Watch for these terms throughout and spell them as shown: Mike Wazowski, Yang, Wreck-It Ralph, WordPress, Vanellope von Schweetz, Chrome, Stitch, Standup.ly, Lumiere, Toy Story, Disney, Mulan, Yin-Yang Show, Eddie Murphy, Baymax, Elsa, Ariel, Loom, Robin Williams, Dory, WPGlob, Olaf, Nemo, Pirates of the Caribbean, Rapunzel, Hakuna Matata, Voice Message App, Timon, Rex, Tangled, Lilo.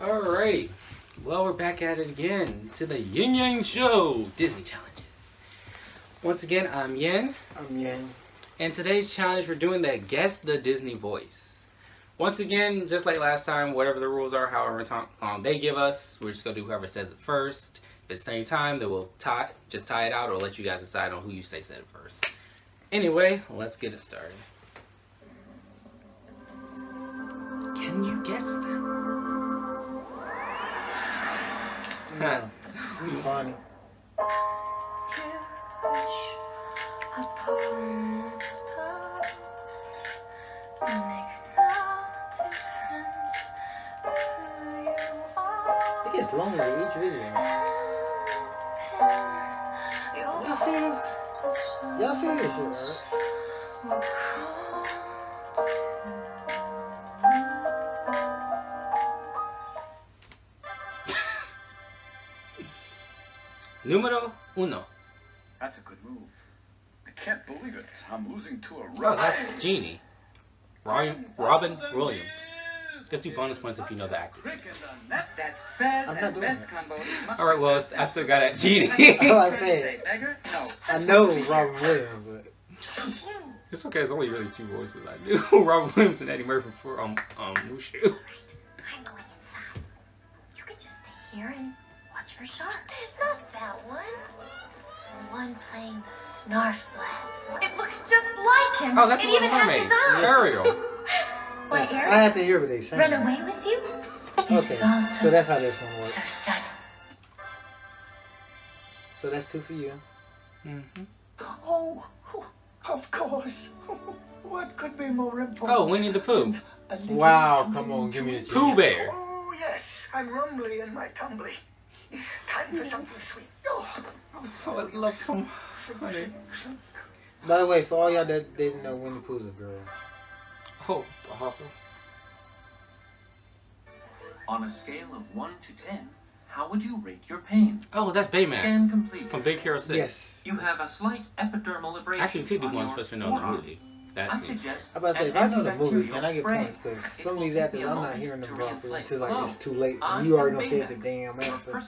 Alrighty, well, we're back at it again to the Yin-Yang Show Disney Challenges. Once again, I'm Yin. I'm Yang. And today's challenge, we're doing the Guess the Disney Voice. Once again, just like last time, whatever the rules are, however long they give us, we're just going to do whoever says it first. If it's the same time, then we'll just tie it out or let you guys decide on who you say said it first. Anyway, let's get it started. Can you guess them? No. You funny. It gets longer with each video. Y'all see this? Y'all see this shit, right? Numero uno. That's a good move. I can't believe it. I'm losing to a Robin. Oh, that's Genie. Robin Williams. Gets you bonus points if you know the actor. Alright, well, I still got that Genie. Oh, I said. I know Robin Williams, but... It's okay, it's only really two voices I knew. Robin Williams and Eddie Murphy for Mushu. I'm going inside. You can just stay here and... for sure. Not that one. The one playing the snarflet. It looks just like him. Oh, that's the Little Mermaid. Ariel. Yes. I had to hear what they said. Run away with you? Okay, awesome. So that's how this one works. So sudden. So that's two for you. Mm-hmm. Oh, of course. What could be more important? Oh, Winnie the Pooh. Wow, come on, give me a chance. Pooh Bear. Oh, yes. I'm rumbly in my tumbly. Time for something sweet. Oh, I love some honey. By the way, for all y'all that didn't know, Winnie the Pooh's a girl. Oh, awful. On a scale of 1 to 10, how would you rate your pain? Oh, that's Baymax. From Big Hero 6. Yes. You have a slight epidermal abrasion. Actually, we could do one especially on the movie. That's it. I'm about to say, if I know the movie, can I get points? Because some of these actors, I'm not hearing them properly until like it's too late. And you already don't say it, the damn answer.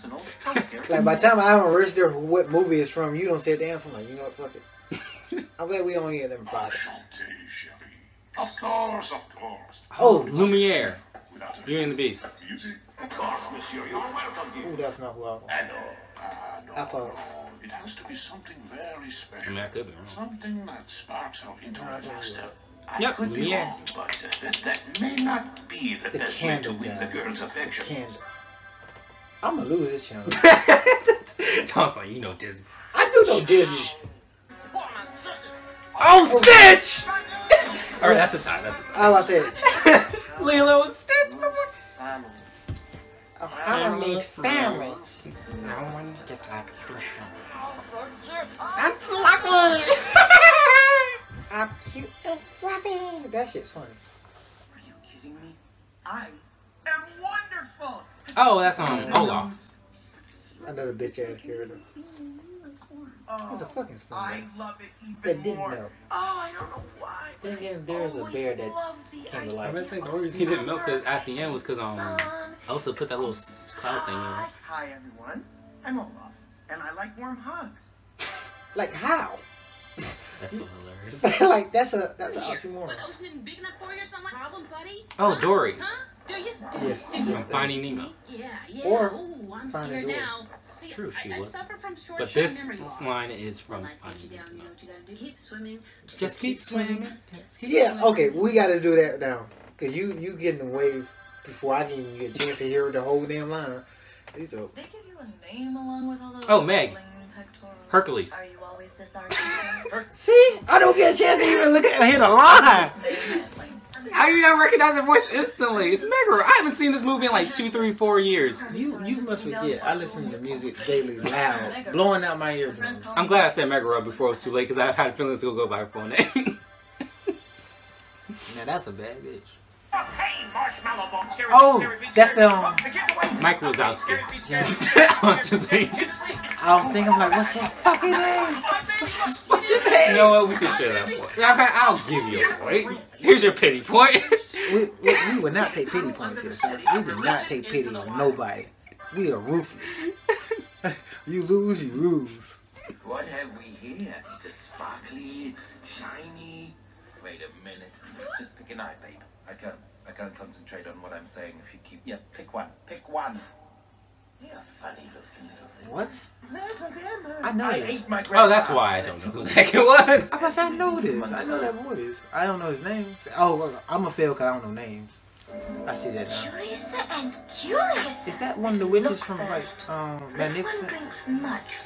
Like by the time I haven't registered what movie it's from, you don't say the answer. I'm like, you know what, fuck it. I'm glad we don't hear them properly. Of course, of course. Oh, Lumiere. Beauty and the Beast. Of course, monsieur, you're welcome here. Ooh, that's not who I was. I thought. It has to be something very special. I mean, I could be wrong. Something that sparks our interest. Yep, could be wrong, but that may not be the best way to win the girl's affection. I'm gonna lose this challenge. Tom's like, you know Disney. I do know Disney. Oh, Stitch! Alright, that's the time. That's the time. I was saying, Lilo and Stitch. I'm his family. No one gets like I'm fluffy! I'm cute and fluffy! That shit's funny. Are you kidding me? I am wonderful! Oh, that's on Olaf. Another bitch ass character. That's a fucking snake. I love it even that didn't more. Melt. Oh, I don't know why. Then again, there's a bear that came to life. I'm saying the only reason he didn't melt at the end was because Elsa put that little cloud thing in. Hi, everyone. I'm Olaf. And I like warm hugs. Like how? That's hilarious. Like that's an oxymoron. What ocean isn't big enough for you or something? Problem, buddy? Oh, Dory. Huh? Do you? Yes. Finding Nemo. Yeah. Or ooh, I'm scared now. See, true, she was. But this line is from Finding Nemo. You know what you gotta do? Keep swimming. Just keep swimming. Just keep swimming. Okay, we gotta do that now, cause you getting away before I didn't even get a chance to hear the whole damn line. These are. Name along with all oh, Meg. Hercules. Are you always this see? I don't get a chance to even look at hear the line. How do you not recognize her voice instantly? It's Megara. I haven't seen this movie in like 2, 3, 4 years. You must forget. I listen to music daily loud, blowing out my eardrums. I'm glad I said Megara before it was too late because I had feelings to go by her full name. Now that's a bad bitch. Oh, that's the Mike Wazowski. Yes. I was thinking, like, what's his fucking name? What's his fucking name? You know what? We can share that point. I'll give you a point. Here's your pity point. We would not take pity points here, sir. We do not take pity on nobody. We are ruthless. You lose, you lose. What have we here? It's a sparkly, shiny... Wait a minute. Just pick an eye, babe. I can't concentrate on what I'm saying if you keep... Yeah, pick one. Pick one. You're funny-looking little thing. What? I know this. Oh, that's why I don't know who the heck it was. I guess I know this. I know that voice. I don't know his name. Oh, I'm a fail because I don't know names. I see that now. Curiouser and curious. Is that one of the witches from like Magnificent? Drinks much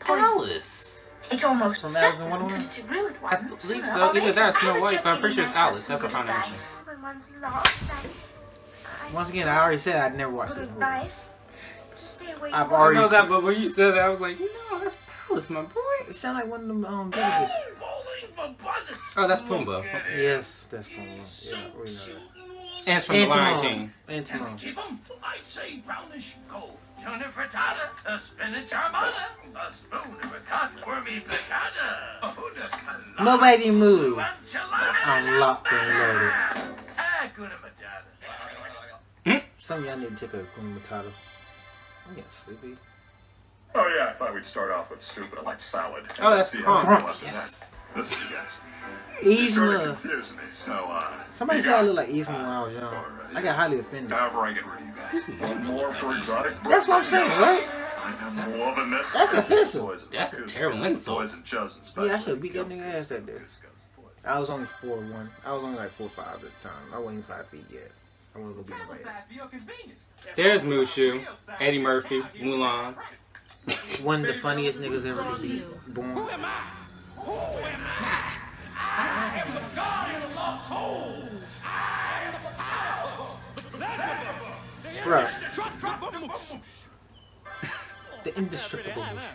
from Alice. It's almost from Alice in Wonderland. I believe so. Either that or Snow White, but I'm pretty sure it's Alice. That's what I'm pronouncing. Once again, I already said I'd never watched this movie. I've already know that, but when you said that, I was like, no, that's Alice, my boy. It sounded like one of them babies. Oh, that's Pumbaa. Yes, that's Pumbaa. Yeah, we know that. And it's from the Lion King. And Timon. Keep them. I say brownish gold. Tuna frittata, a spinach armada, a spoon of ricotta, wormy piccata. Nobody move. I'm locked and loaded. Some of y'all need to take a Hakuna Matata. I'm getting sleepy. Oh yeah, I thought we'd start off with soup and a light salad. Oh, that's Kronk. Yes. Listen, you guys. Yzma. Somebody said I look like Yzma when I was young. I got highly offended. However, I get rid of you guys. Want more for exotic? That's what I'm saying, right? I'm loving this. That's offensive. That's a terrible insult. Yeah, I should beat that nigga ass that day. I was only 4'1". I was only like 4'5" at the time. I wasn't 5 feet yet. I want to go be nobody. There's Mushu, Eddie Murphy, Mulan. One of the funniest niggas ever to be born. Who am I? Who am I? I am the guardian of lost souls. I am the powerful, the pleasurable, the indestructible Mushu. The indestructible Mushu.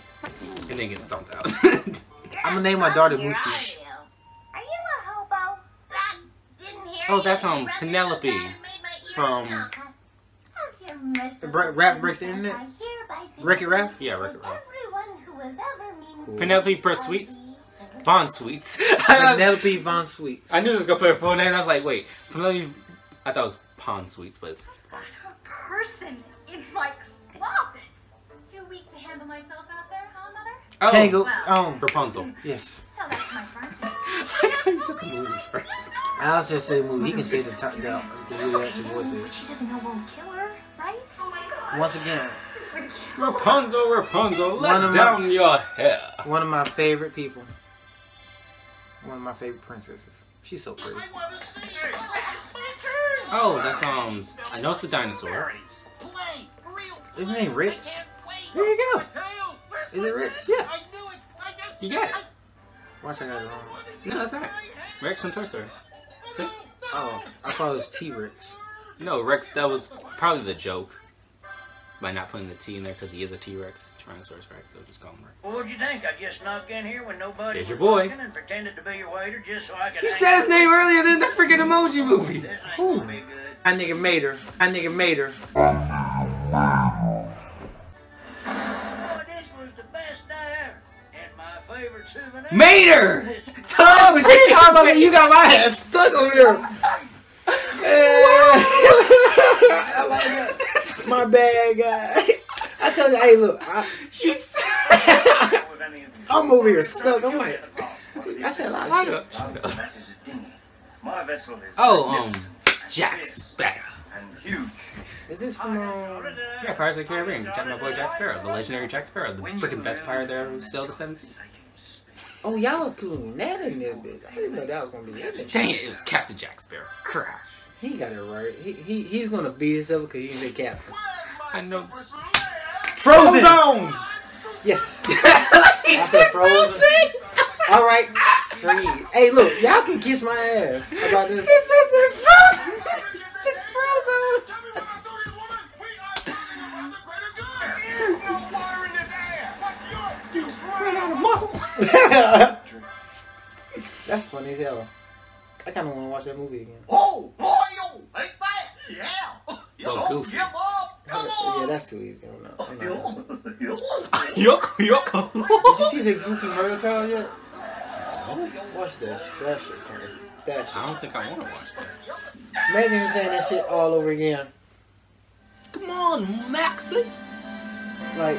And they get stomped out. I'm gonna name my daughter Mushu. Are you a hobo? I didn't hear. Oh, that's Penelope from. Rap breaks the internet? Wreck-It Ralph? Yeah, Wreck-It Ralph. Cool. Vanellope von Schweetz? Von Schweetz. Vanellope von Schweetz. I knew it was going to put her full name, and I was like, wait. Vanellope, I thought it was Pond Sweets, but it's Pond Sweets. A person in my closet. Too weak to handle myself out there, huh, Mother? Oh, Tangled. Well, Rapunzel. Yes. Tell that to my friend. I am such a movie first. I'll just say movie. He can say the top down. She doesn't know won't kill her, right? Oh my God. Once again. Rapunzel, Rapunzel, let down your hair. One of my favorite people. One of my favorite princesses. She's so pretty. Oh, that's I know it's a dinosaur. Isn't it Rex? There you go. Is it Rex? Yeah. You got it. Watch, I got it wrong. No, that's not. Rex from Toy Story. See? Oh, I thought it was T-Rex. No, Rex, that was probably the joke. By not putting the T in there because he is a T-Rex. Tyrannosaurus Rex, so just call him Rex. Well, what'd you think? I just snuck in here when nobody was looking and pretended to be your waiter just so I could... You said his name earlier than the freaking Emoji Movie! Ooh. I nigga Mater. I nigga Mater. Mater! Oh, she's talking about you got my head stuck over here. I like that. My bad, guy. I told you, hey, look. I'm over here stuck. I'm like, I said a lot of shit. Oh, Jack Sparrow. Is this from, yeah, Pirates of the Caribbean. My boy Jack Sparrow, the legendary Jack Sparrow, the freaking best pirate there who sailed the 7 seas. Oh, y'all are cool. That in there, bitch. I didn't know that was gonna be that. Dang it! It was Captain Jack Sparrow. Crash. He got it right. He's gonna beat himself because he's a captain. I know. Frozen. Frozen. Yes. He said Frozen. All right. Free. Hey, look. Y'all can kiss my ass about this. It's Frozen. It's Frozen. That's funny as hell. I kind of want to watch that movie again. Oh, boy, yo, ain't that? Yeah. Yeah, that's too easy. I'm not. Did you see the Goofy Murder Trial yet? No? Watch this. That shit's funny. That shit's funny. I don't think I want to watch that. Imagine him saying that shit all over again. Come on, Maxie. Like,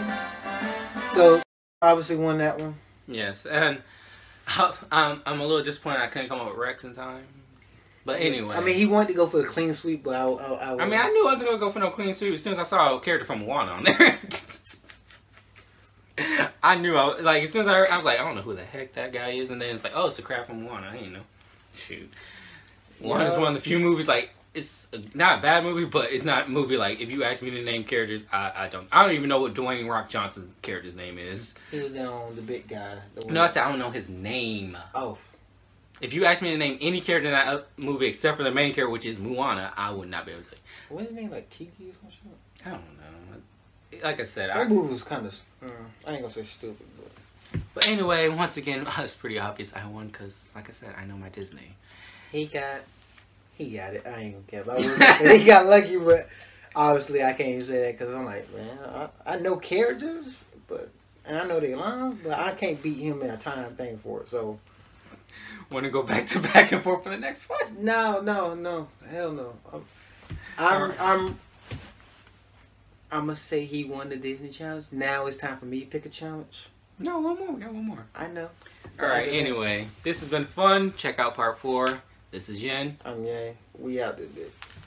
so obviously won that one. Yes, and I'm a little disappointed I couldn't come up with Rex in time. But anyway, I mean, he wanted to go for the clean sweep, but I mean, I knew I wasn't gonna go for no clean sweep as soon as I saw a character from Moana on there. I knew I was like, as soon as I heard, I was like, I don't know who the heck that guy is, and then it's like, oh, it's a crap from Moana. I didn't know. Shoot, Moana's one of the few movies like. It's not a bad movie, but it's not a movie like if you ask me to name characters, I don't even know what Dwayne Rock Johnson's character's name is. He was on the big guy. No, I said I don't know his name. Oh. If you asked me to name any character in that movie except for the main character, which is Moana, I would not be able to. What's his name, like Tiki or something? I don't know. Like I said, that movie was kind of. I ain't gonna say stupid, but anyway, once again, it's pretty obvious I won because, like I said, I know my Disney. He got it. I ain't gonna care. I was gonna say he got lucky, but obviously I can't even say that because I'm like, man, I know characters, but and I know they line, but I can't beat him in a time thing for it. So, want to go back and forth for the next one? No, hell no. I'm gonna say he won the Disney challenge. Now it's time for me to pick a challenge. No, one more. We got one more. I know. All right. Anyway, this has been fun. Check out part 4. This is Yen. I'm Yang. We out this bitch.